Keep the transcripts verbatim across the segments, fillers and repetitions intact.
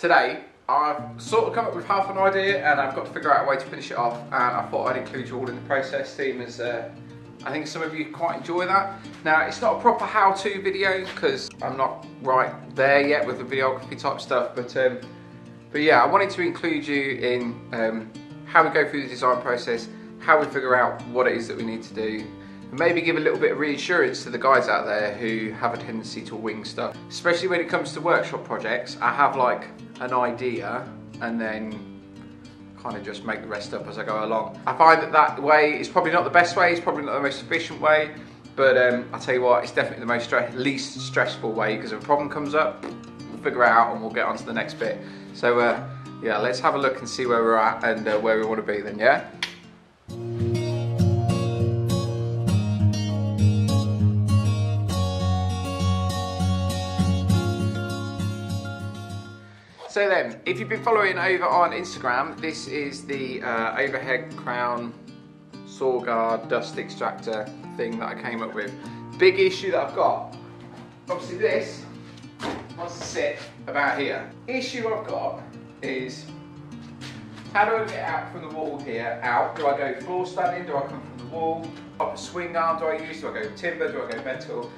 today I've sort of come up with half an idea and I've got to figure out a way to finish it off, and I thought I'd include you all in the process, seeing as uh, I think some of you quite enjoy that. Now, it's not a proper how-to video because I'm not right there yet with the videography type stuff, but um, but yeah, I wanted to include you in um, how we go through the design process, how we figure out what it is that we need to do, and maybe give a little bit of reassurance to the guys out there who have a tendency to wing stuff. Especially when it comes to workshop projects, I have like an idea and then kind of just make the rest up as I go along. I find that that way is probably not the best way, it's probably not the most efficient way, but um, I'll tell you what, it's definitely the most stre least stressful way, because if a problem comes up, we'll figure it out and we'll get on to the next bit. So uh, yeah, let's have a look and see where we're at and uh, where we want to be then, yeah? So then, if you've been following over on Instagram, this is the uh, overhead crown saw guard dust extractor thing that I came up with. Big issue that I've got, obviously this wants to sit about here. Issue I've got is, how do I get out from the wall here, out? Do I go floor standing, do I come from the wall? What swing arm do I use, do I go timber, do I go metal?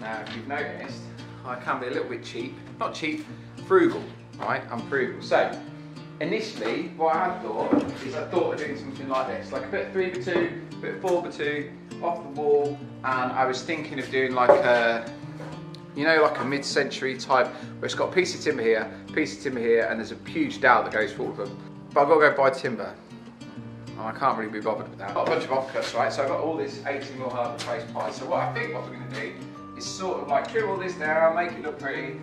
Now, if you've noticed, I can be a little bit cheap, not cheap, frugal. Right, I'm frugal. So, initially, what I thought is I thought of doing something like this, like a bit three by two, a bit four by two, off the wall, and I was thinking of doing like a, you know, like a mid-century type, where it's got a piece of timber here, piece of timber here, and there's a huge dowel that goes forward with them. But I've got to go buy timber. I can't really be bothered with that. I've got a bunch of offcuts, right, so I've got all this eighteen mil hard face pie. So what I think what we're going to do is sort of like trim all this down, make it look pretty,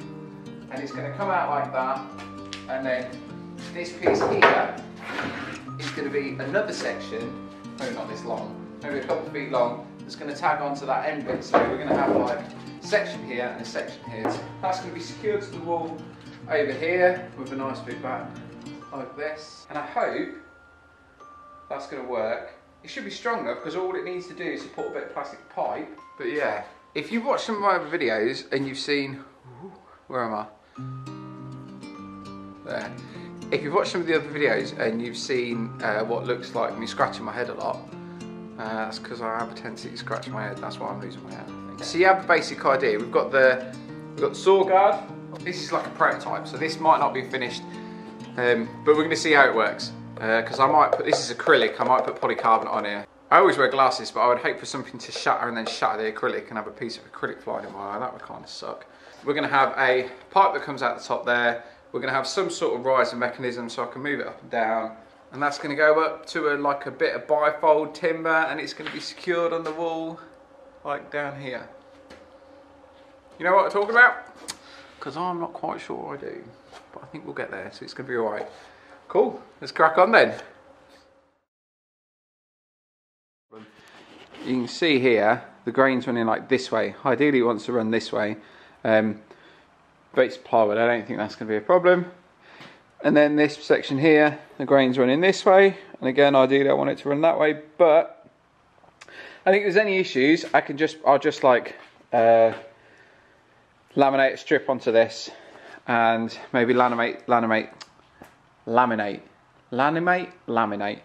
and it's going to come out like that, and then this piece here is going to be another section, maybe not this long, maybe a couple of feet long, that's going to tag onto that end bit, so we're going to have like a section here and a section here. So that's going to be secured to the wall over here with a nice big back like this, and I hope that's going to work. It should be strong enough because all it needs to do is support a bit of plastic pipe, but yeah. If you've watched some of my other videos and you've seen, where am I? There. If you've watched some of the other videos and you've seen uh, what looks like me scratching my head a lot, uh, that's because I have a tendency to scratch my head, that's why I'm losing my head, I think. So you have a basic idea. We've got the, we've got the saw guard. This is like a prototype, so this might not be finished, um, but we're gonna see how it works. Because uh, I might put, this is acrylic, I might put polycarbonate on here. I always wear glasses, but I would hope for something to shatter and then shatter the acrylic and have a piece of acrylic flying in my eye. That would kind of suck. We're going to have a pipe that comes out the top there. We're going to have some sort of riser mechanism so I can move it up and down. And that's going to go up to a, like a bit of bifold timber, and it's going to be secured on the wall, like down here. You know what I'm talking about? Because I'm not quite sure I do, but I think we'll get there, so it's going to be all right. Cool, let's crack on then. You can see here, the grain's running like this way. Ideally it wants to run this way, um, but it's plywood, I don't think that's going to be a problem. And then this section here, the grain's running this way, and again ideally I want it to run that way, but I think if there's any issues, I can just, I'll just like uh, laminate a strip onto this, and maybe laminate, laminate, laminate, laminate, laminate.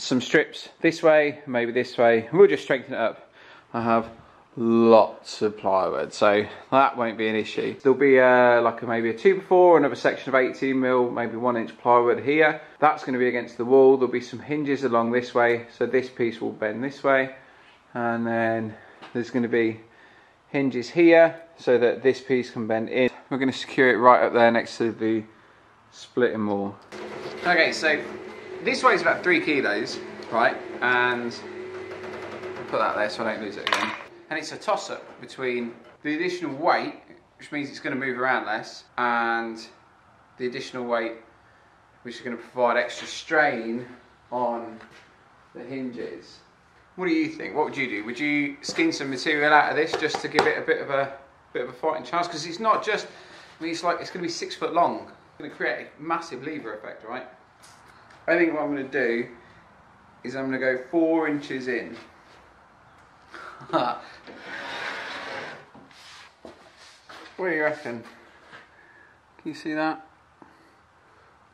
Some strips this way, maybe this way, and we'll just strengthen it up. I have lots of plywood, so that won't be an issue. There'll be a, like a, maybe a two by four, another section of eighteen mil, maybe one inch plywood here. That's going to be against the wall. There'll be some hinges along this way, so this piece will bend this way, and then there's going to be hinges here so that this piece can bend in. We're going to secure it right up there next to the splitting wall. Okay, so this weighs about three kilos, right? And I'll put that there so I don't lose it again. And it's a toss-up between the additional weight, which means it's going to move around less, and the additional weight, which is going to provide extra strain on the hinges. What do you think? What would you do? Would you skin some material out of this just to give it a bit of a bit of a fighting chance? Because it's not just, I mean, it's like it's going to be six foot long. It's going to create a massive lever effect, right? I think what I'm going to do is I'm going to go four inches in. What do you reckon? Can You see that?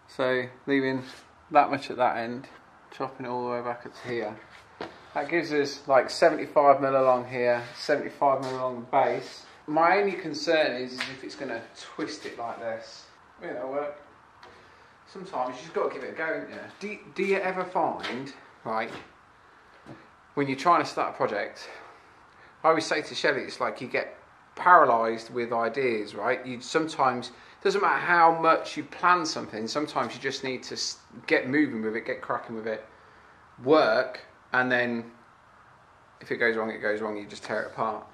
So leaving that much at that end, chopping it all the way back up to here. That gives us like seventy-five mil along here, seventy-five mil along the base. My only concern is, is if it's going to twist it like this. Yeah, that'll work. Sometimes you just got to give it a go, haven't you? Do, do you ever find, right, when you're trying to start a project, I always say to Shelley, it's like you get paralysed with ideas, right? You sometimes, doesn't matter how much you plan something, sometimes you just need to get moving with it, get cracking with it, work, and then if it goes wrong, it goes wrong, you just tear it apart.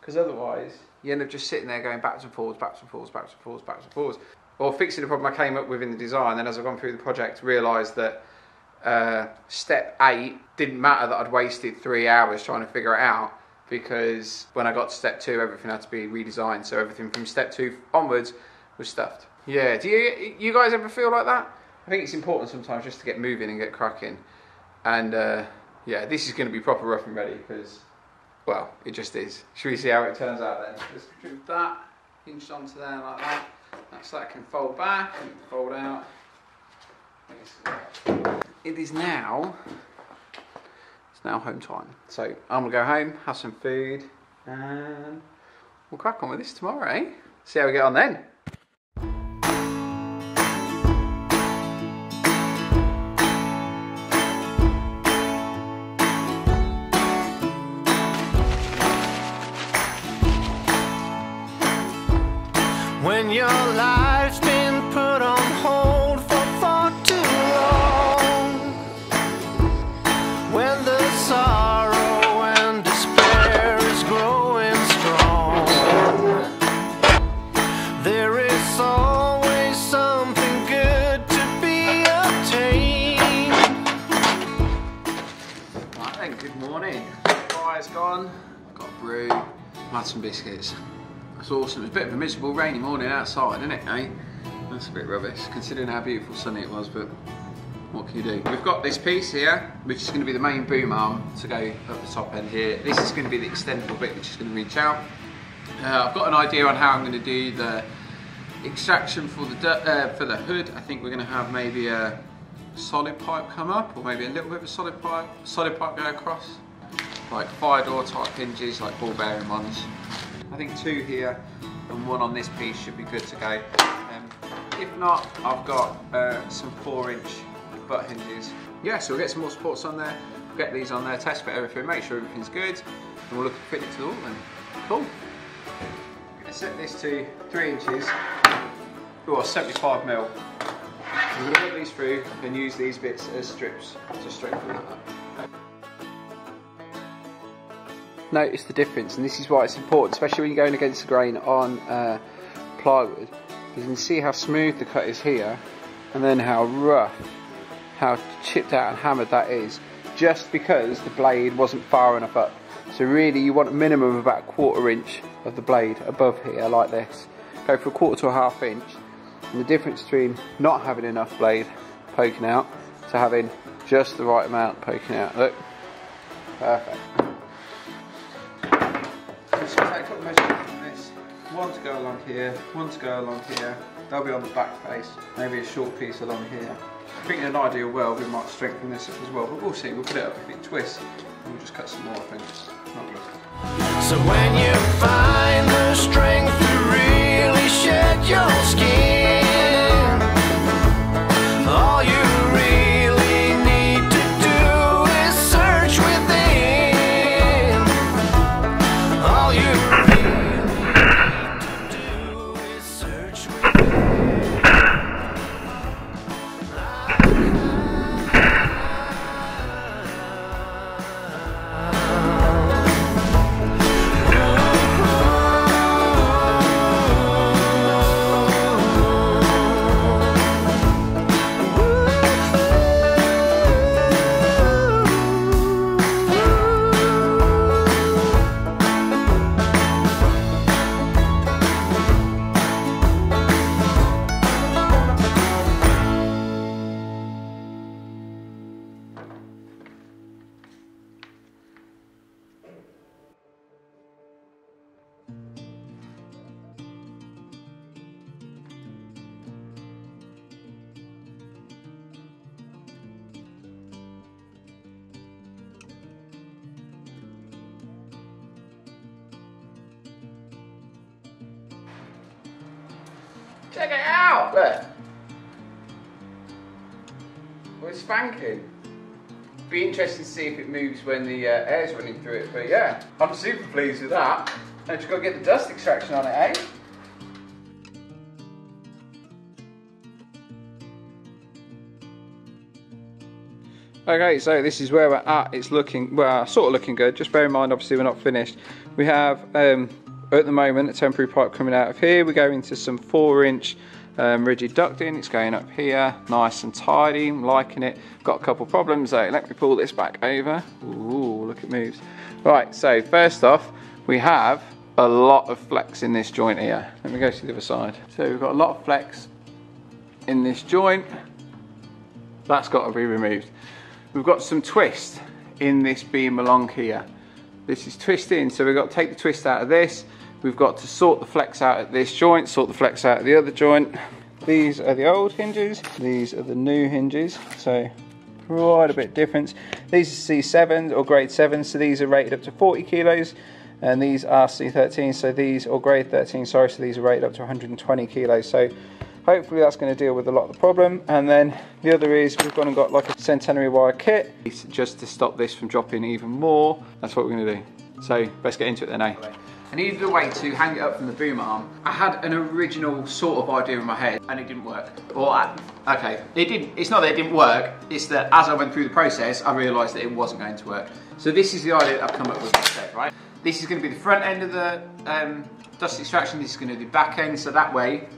Because otherwise, you end up just sitting there going backwards and forwards, backwards and forwards, backwards and forwards, backwards and forwards. Or fixing the problem I came up with in the design, then as I've gone through the project, realised that uh, step eight didn't matter that I'd wasted three hours trying to figure it out, because when I got to step two, everything had to be redesigned, so everything from step two onwards was stuffed. Yeah, do you, you guys ever feel like that? I think it's important sometimes just to get moving and get cracking. And uh, yeah, this is going to be proper rough and ready because, well, it just is. Should we see how it turns out then? Let's move that, hinged onto there like that. That's so that can fold back and fold out. It is now, it's now home time. So I'm going to go home, have some food, and we'll crack on with this tomorrow, eh? See how we get on then. Some biscuits. That's awesome. It's a bit of a miserable rainy morning outside, isn't it, eh? That's a bit rubbish, considering how beautiful sunny it was, but what can you do? We've got this piece here, which is going to be the main boom arm to go up the top end here. This is going to be the extendable bit, which is going to reach out. Uh, I've got an idea on how I'm going to do the extraction for the, uh, for the hood. I think we're going to have maybe a solid pipe come up, or maybe a little bit of a solid pipe, solid pipe go across. Like fire door type hinges, like ball bearing ones. I think two here and one on this piece should be good to go. Um, if not, I've got uh, some four inch butt hinges. Yeah, so we'll get some more supports on there, we'll get these on there, test fit everything, make sure everything's good, and we'll look at fitting it to the wall then. Cool. I'm going to set this to three inches, or seventy-five mil. I'm going to put these through and use these bits as strips to strengthen that up. Notice the difference, and this is why it's important, especially when you're going against the grain on uh, plywood. You can see how smooth the cut is here, and then how rough, how chipped out and hammered that is, just because the blade wasn't far enough up. So really you want a minimum of about a quarter inch of the blade above here like this. Go for a quarter to a half inch, and the difference between not having enough blade poking out to having just the right amount poking out. Look, perfect. So take a couple measurements from this, one to go along here, one to go along here, they'll be on the back face, maybe a short piece along here. I think in an ideal world we might strengthen this up as well, but we'll see, we'll put it up if it twists, and we'll just cut some more, I think. Not good. So when you find the strength to really shed your skin, all you Check it out, look. We're spanking. Be interesting to see if it moves when the uh, air's running through it, but yeah, I'm super pleased with that. And just gotta get the dust extraction on it, eh? Okay, so this is where we're at. It's looking, well, sort of looking good. Just bear in mind, obviously, we're not finished. We have, um, at the moment, a temporary pipe coming out of here. We go into some four inch um, rigid ducting. It's going up here, nice and tidy. I'm liking it. Got a couple problems, though. Let me pull this back over. Ooh, look, it moves. Right, so first off, we have a lot of flex in this joint here. Let me go to the other side. So we've got a lot of flex in this joint. That's got to be removed. We've got some twist in this beam along here. This is twisting, so we've got to take the twist out of this. We've got to sort the flex out at this joint, sort the flex out at the other joint. These are the old hinges, these are the new hinges, so quite a bit difference. These are C sevens or grade sevens, so these are rated up to forty kilos, and these are C thirteens, so these, or grade thirteen, sorry, so these are rated up to one hundred twenty kilos. So hopefully that's going to deal with a lot of the problem. And then the other is we've gone and got like a centenary wire kit. It's just to stop this from dropping even more. That's what we're going to do. So let's get into it then, eh? I needed a way to hang it up from the boom arm. I had an original sort of idea in my head and it didn't work. Or, I, okay, it didn't, it's not that it didn't work, it's that as I went through the process, I realised that it wasn't going to work. So this is the idea that I've come up with instead, right? This is going to be the front end of the um, dust extraction, this is going to be the back end, so that way,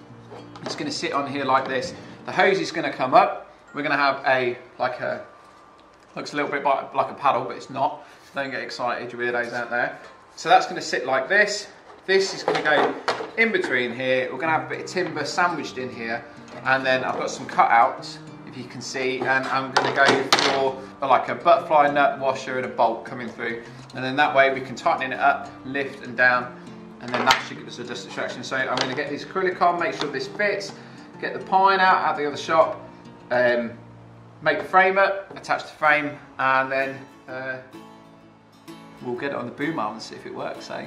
it's going to sit on here like this. The hose is going to come up. We're going to have a, like a, looks a little bit like a paddle, but it's not. Don't get excited, you weirdos out there. So that's going to sit like this. This is going to go in between here. We're going to have a bit of timber sandwiched in here. And then I've got some cutouts, if you can see. And I'm going to go for like a butterfly nut washer and a bolt coming through. And then that way we can tighten it up, lift and down. And then that should give us a dust extraction. So I'm going to get this acrylic on, make sure this fits, get the pine out out of the other shop, um, make the frame up, attach the frame, and then uh, we'll get it on the boom arm and see if it works, eh?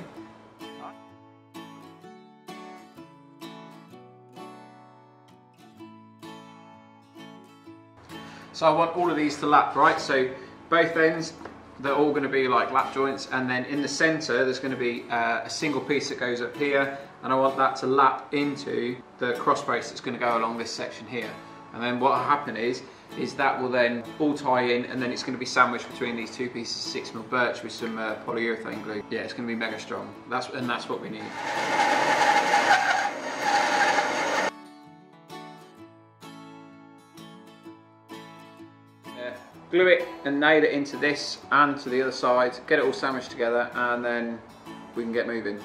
So I want all of these to lap, right? So both ends, they're all going to be like lap joints, and then in the centre there's going to be uh, a single piece that goes up here, and I want that to lap into the cross brace that's going to go along this section here. And then what will happen is, is that will then all tie in, and then it's going to be sandwiched between these two pieces of six mil birch with some uh, polyurethane glue. Yeah, it's going to be mega strong. That's and that's what we need. Glue it and nail it into this and to the other side, get it all sandwiched together, and then we can get moving.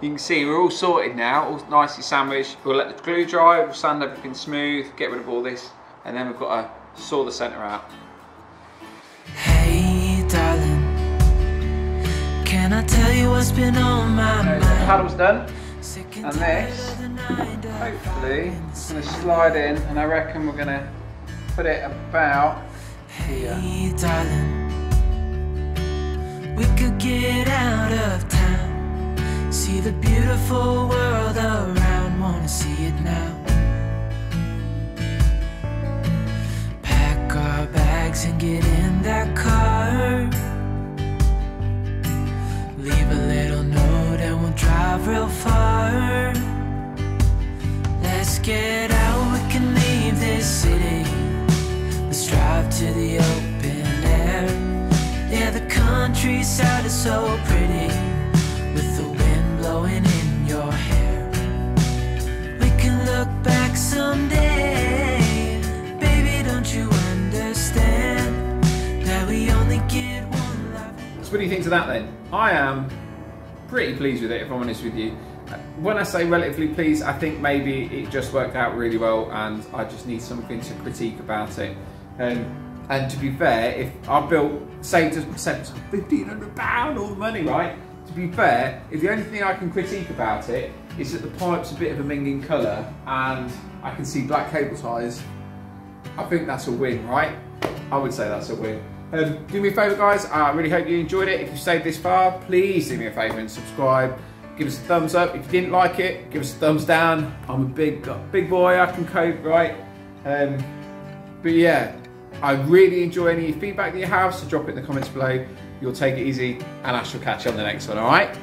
You can see we're all sorted now, all nicely sandwiched. We'll let the glue dry, we'll sand everything smooth, get rid of all this, and then we've got to saw the centre out. Hey darling, can I tell you what's been on my mind? So the paddle's done. And this, hopefully, is going to slide in, and I reckon we're going to put it about here. Hey, darling, we could get out of town, see the beautiful world around, want to see it now. Pack our bags and get in that car, leave a little note and we'll drive real far. Let's get out, we can leave this city, let's drive to the open air. Yeah, the countryside is so pretty, with the wind blowing in your hair. We can look back someday, baby, don't you understand that we only get one life. So what do you think to that then? I am pretty pleased with it, if I'm honest with you. When I say relatively pleased, I think maybe it just worked out really well and I just need something to critique about it. Um, and to be fair, if I built, saved us fifteen hundred pounds all the money, right? To be fair, if the only thing I can critique about it is that the pipe's a bit of a minging colour and I can see black cable ties, I think that's a win, right? I would say that's a win. Um, do me a favour, guys. I really hope you enjoyed it. If you stayed this far, please do me a favour and subscribe. Give us a thumbs up. If you didn't like it, give us a thumbs down. I'm a big big boy. I can cope, right? Um, but yeah, I really enjoy any feedback that you have, so drop it in the comments below. You'll take it easy, and I shall catch you on the next one, all right?